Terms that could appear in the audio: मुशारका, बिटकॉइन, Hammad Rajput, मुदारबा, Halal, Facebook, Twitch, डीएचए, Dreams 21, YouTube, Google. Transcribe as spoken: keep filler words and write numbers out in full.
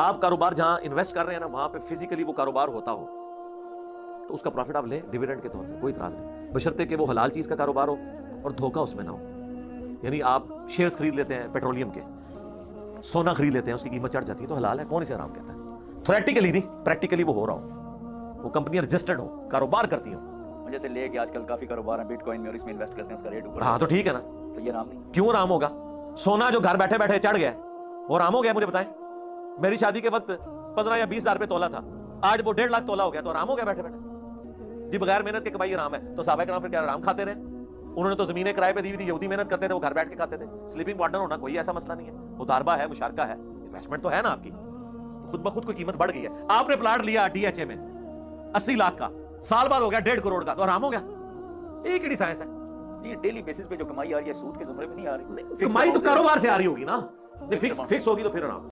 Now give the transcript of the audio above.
आप कारोबार जहां इन्वेस्ट कर रहे हैं ना, वहां पे फिजिकली वो कारोबार होता हो तो उसका प्रॉफिट आप लें डिविडेंड के तौर पे, कोई इतराज नहीं, बशर्ते कि वो हलाल चीज का कारोबार हो और धोखा उसमें ना हो। यानी आप शेयर्स खरीद लेते हैं पेट्रोलियम के, सोना खरीद लेते हैं, उसकी कीमत चढ़ जाती है तो हलाल है, कौन इसे हराम कहता है? थ्योरेटिकली नहीं, प्रैक्टिकली वो हो रहा हो, वो कंपनी रजिस्टर्ड हो, कारोबार करती हो। जैसे ले गए आजकल काफी कारोबार है बिटकॉइन में और इसमें इन्वेस्ट करते हैं, उसका रेट ऊपर। हाँ तो ठीक है ना, तो ये हराम नहीं, क्यों हराम होगा? सोना जो घर बैठे बैठे चढ़ गया वो हराम हो गया? मुझे बताएं, मेरी शादी के वक्त पंद्रह या बीस हजार रुपये तोला था, आज वो डेढ़ लाख तोला हो गया, तो आराम हो गया बैठे बैठे जी, बगैर मेहनत के कमाई आराम है। तो साहब कराम फिर क्या आराम खाते रहे? उन्होंने तो जमीनें किराए पे दी हुई थी, यहूदी मेहनत करते थे, वो घर बैठ के खाते थे। स्लीपिंग पार्टनर होना कोई ऐसा मसला नहीं है, मुदारबा है, मुशारका है, इन्वेस्टमेंट तो है ना आपकी, तो खुद ब खुद कोई कीमत बढ़ गई है। आपने प्लाट लिया डीएचए में अस्सी लाख का, साल बाद हो गया डेढ़ करोड़ का, तो आराम हो गया। एक ही साइंस है ये, डेली बेसिस पे जो कमाई आ रही है सूद के जुमरे में नहीं आ रही, कमाई तो कारोबार से आ रही होगी ना, फिक्स फिक्स होगी तो फिर आराम।